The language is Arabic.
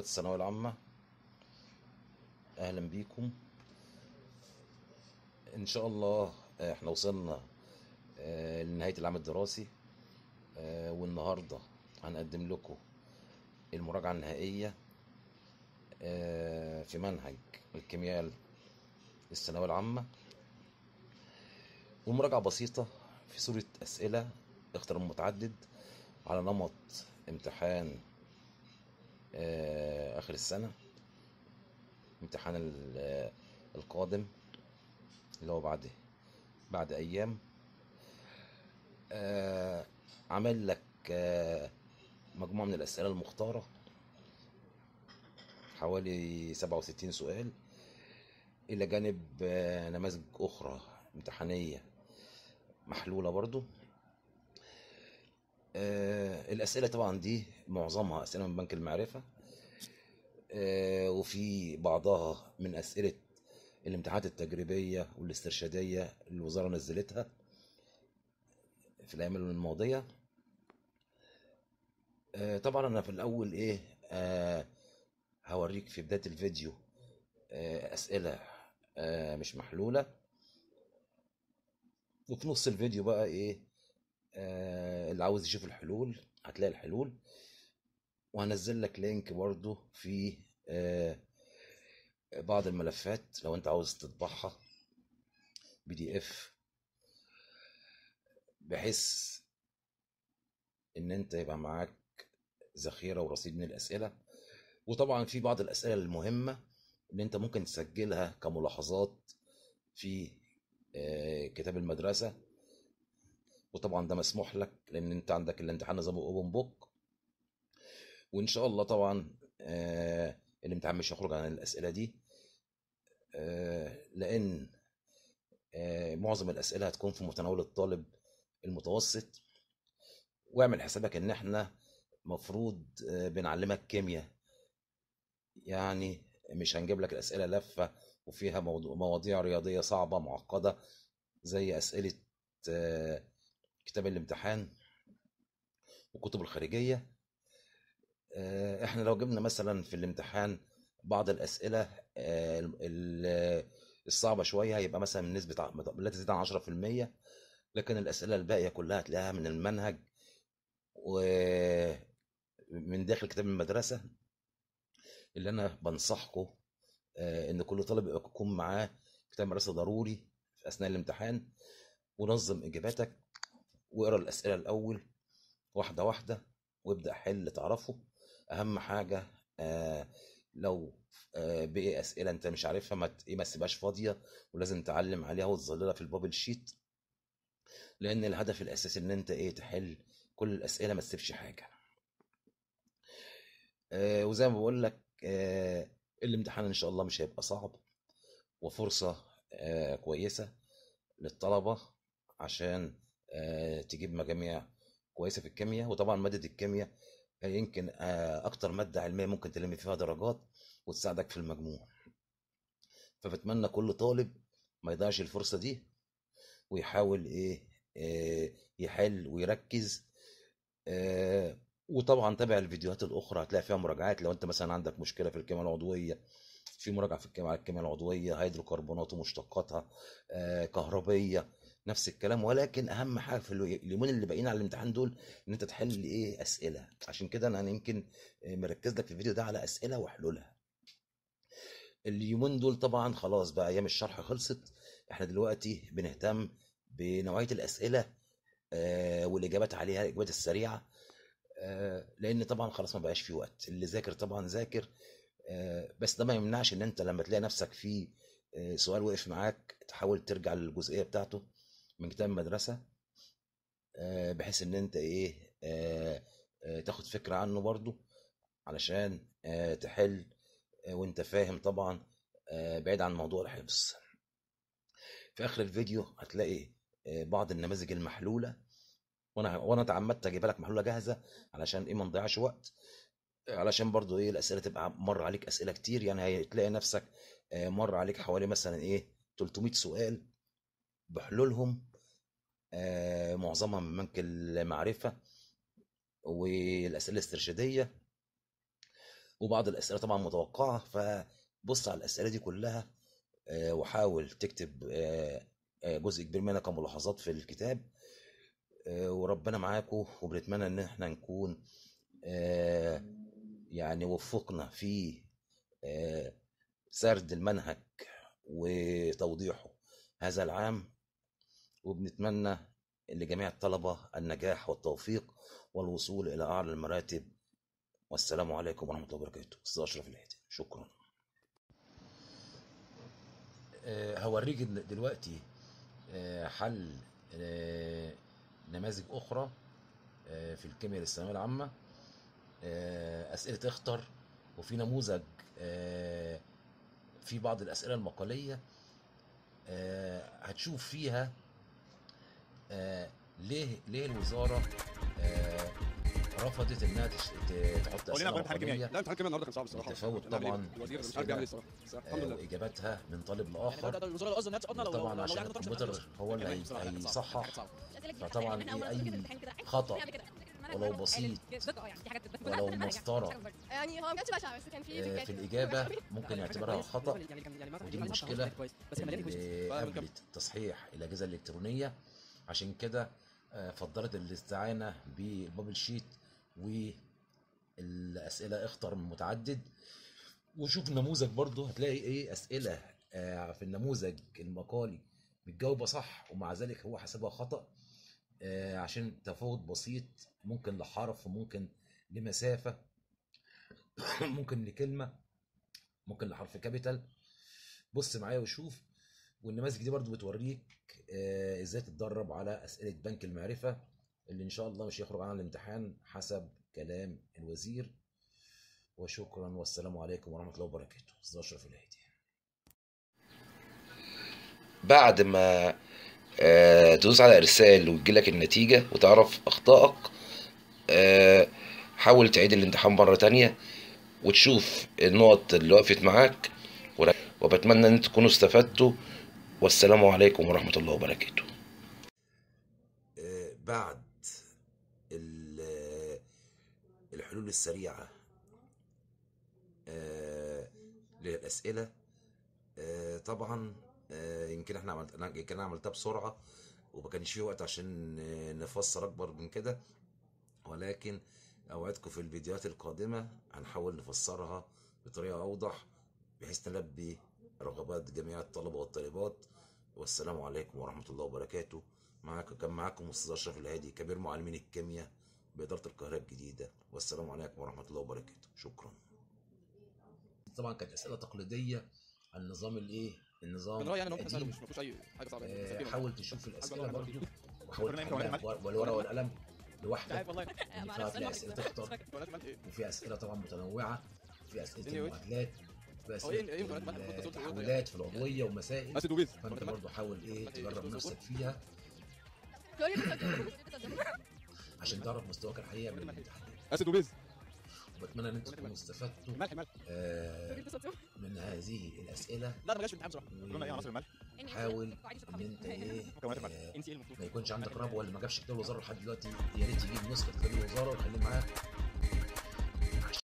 طلبة الثانوية العامة، أهلا بيكم. إن شاء الله إحنا وصلنا لنهاية العام الدراسي، والنهاردة هنقدم لكم المراجعة النهائية في منهج الكيمياء الثانوية العامة، ومراجعة بسيطة في صورة أسئلة اختيار متعدد على نمط امتحان آخر السنة، امتحان القادم اللي هو بعد أيام. عمل لك مجموعة من الأسئلة المختارة، حوالي 67 سؤال، إلى جانب نماذج أخرى امتحانية محلولة برضو. الأسئلة طبعا دي معظمها أسئلة من بنك المعرفة، وفي بعضها من أسئلة الامتحانات التجريبية والاسترشادية اللي الوزارة نزلتها في الأيام الماضية. طبعا أنا في الأول هوريك في بداية الفيديو أسئلة مش محلولة، وفي نص الفيديو بقى اللي عاوز يشوف الحلول هتلاقي الحلول، وهنزل لك لينك برضو في بعض الملفات لو انت عاوز تطبعها PDF، بحيث ان انت يبقى معاك ذخيرة ورصيد من الأسئلة. وطبعا في بعض الأسئلة المهمة ان انت ممكن تسجلها كملاحظات في كتاب المدرسة، وطبعا ده مسموح لك لان انت عندك الامتحان نظام اوبن بوك، وان شاء الله طبعا الامتحان مش هيخرج عن الاسئله دي، لان معظم الاسئله هتكون في متناول الطالب المتوسط. واعمل حسابك ان احنا مفروض بنعلمك كيمياء، يعني مش هنجيب لك الاسئله لفه وفيها مواضيع رياضيه صعبه معقده زي اسئله كتاب الامتحان وكتب الخارجية. احنا لو جبنا مثلا في الامتحان بعض الأسئلة الصعبة شوية، هيبقى مثلا من نسبة لا تزيد عن 10%، لكن الأسئلة الباقية كلها هتلاقيها من المنهج ومن داخل كتاب المدرسة، اللي أنا بنصحكم إن كل طالب يكون معاه كتاب مدرسة ضروري في أثناء الامتحان. ونظم إجاباتك واقرا الأسئلة الأول واحدة واحدة، وابدأ حل تعرفه. أهم حاجة لو بقي أسئلة أنت مش عارفها ما تسيبهاش فاضية، ولازم تعلم عليها وتظللها في البابل شيت، لأن الهدف الأساسي إن أنت تحل كل الأسئلة، ما تسيبش حاجة. وزي ما بقول لك الامتحان إن شاء الله مش هيبقى صعب، وفرصة كويسة للطلبة عشان تجيب مجاميع كويسة في الكيمياء. وطبعا مادة الكيمياء يمكن أكتر مادة علمية ممكن تلم فيها درجات وتساعدك في المجموع، فبتمنى كل طالب ما يضيعش الفرصة دي، ويحاول يحل ويركز. وطبعا تابع الفيديوهات الأخرى هتلاقي فيها مراجعات، لو أنت مثلا عندك مشكلة في الكيمياء العضوية، في مراجعة في الكيمياء العضوية، هيدروكربونات ومشتقاتها، كهربية، نفس الكلام. ولكن أهم حاجة في اليومين اللي باقيين على الامتحان دول إن أنت تحل أسئلة، عشان كده أنا يمكن مركز لك في الفيديو ده على أسئلة وحلولها. اليومين دول طبعا خلاص بقى أيام الشرح خلصت، إحنا دلوقتي بنهتم بنوعية الأسئلة والإجابات عليها، الإجابات السريعة، لأن طبعا خلاص ما بقاش في وقت. اللي ذاكر طبعا ذاكر، بس ده ما يمنعش ان انت لما تلاقي نفسك في سؤال وقف معاك تحاول ترجع للجزئيه بتاعته من كتاب المدرسه، بحيث ان انت تاخد فكره عنه برضو، علشان تحل وانت فاهم طبعا، بعيد عن موضوع الحفظ. في اخر الفيديو هتلاقي بعض النماذج المحلوله، وانا تعمدت اجيب لك محلوله جاهزه علشان ما نضيعش وقت، علشان برضو الاسئله تبقى مر عليك اسئله كتير، يعني هتلاقي نفسك مر عليك حوالي مثلا 300 سؤال بحلولهم، معظمها من بنك المعرفه والاسئله الاسترشاديه. وبعض الأسئلة طبعا متوقعة. فبص على الأسئلة دي كلها وحاول تكتب جزء كبير منها كملاحظات في الكتاب، وربنا معاكم، وبنتمنى ان احنا نكون يعني وفقنا في سرد المنهج وتوضيحه هذا العام، وبنتمنى لجميع الطلبة النجاح والتوفيق والوصول إلى أعلى المراتب. والسلام عليكم ورحمة الله وبركاته. أستاذ أشرف الهادي، شكرا. هوريك دلوقتي حل نماذج أخرى في الكيمياء للثانوية العامة، أسئلة اختر، وفي نموذج في بعض الأسئلة المقالية هتشوف فيها ليه الوزارة رفضت انها تحط اسئله مقاليه. لا الامتحان الكيمياء النهارده كان صعب الصراحه، تفاوت طبعا الوزير مش عارف يعمل ايه الصراحه، الحمد لله. واجاباتها من طالب لاخر، الوزاره قصدي انها تسقطنا طبعا عشان الكمبيوتر هو اللي هيصحح، فطبعا اي خطا ولو بسيط ولو مسطره يعني هو ما كانش بشع، بس كان في الاجابه ممكن يعتبرها خطا، ودي مشكله قبل تصحيح الاجهزه الالكترونيه. عشان كده فضلت الاستعانه بالبابل شيت والاسئله اختر من متعدد. وشوف النموذج برضه هتلاقي ايه اسئله في النموذج المقالي بتجاوبها صح ومع ذلك هو حسبها خطا، عشان تفاوت بسيط، ممكن لحرف، ممكن لمسافه، ممكن لكلمه، ممكن لحرف كابيتال. بص معايا وشوف. والنماذج دي برضه بتوريك ازاي تتدرب على اسئله بنك المعرفه اللي ان شاء الله مش هيخرج عنها الامتحان حسب كلام الوزير. وشكرا والسلام عليكم ورحمه الله وبركاته. استاذ اشرف الهادي. بعد ما تدوس على ارسال وتجيلك النتيجه وتعرف اخطائك، حاول تعيد الامتحان مره تانيه وتشوف النقط اللي وقفت معاك، وبتمنى ان تكونوا استفدتوا. والسلام عليكم ورحمه الله وبركاته. بعد الحلول السريعه للاسئله، طبعا يمكن احنا عملتها بسرعه وما كانش فيه وقت عشان نفسر اكبر من كده، ولكن اوعدكم في الفيديوهات القادمه هنحاول نفسرها بطريقه اوضح بحيث نلبي رغبات جميع الطلبه والطالبات. والسلام عليكم ورحمه الله وبركاته. كان معاكم استاذ اشرف الهادي، كبير معلمين الكيمياء باداره القاهره الجديده. والسلام عليكم ورحمه الله وبركاته. شكرا. طبعا كانت اسئله تقليديه عن نظام النظام يعني مش اي حاجه صعبه. حاول تشوف الاسئله برضه وحاول والورقه والقلم لوحده، في اسئله تختار، وفي اسئله طبعا متنوعه، في اسئله المعادلات، في تحولات في العضويه ومسائل، فانت برضه حاول تجرب نفسك فيها عشان تعرف مستواك الحقيقي من الامتحان. وبتمنى ان انتوا تكونوا استفدتوا من هذه الاسئله. لا ما جاش امتحان بصراحه، قلنا ايه عناصر الملح. حاول ان انت ما يكونش عندك رهبه، ولا ما جابش كتاب الوزاره لحد دلوقتي، يا ريت تجيب نسخه كتاب الوزاره وتخليه معاك.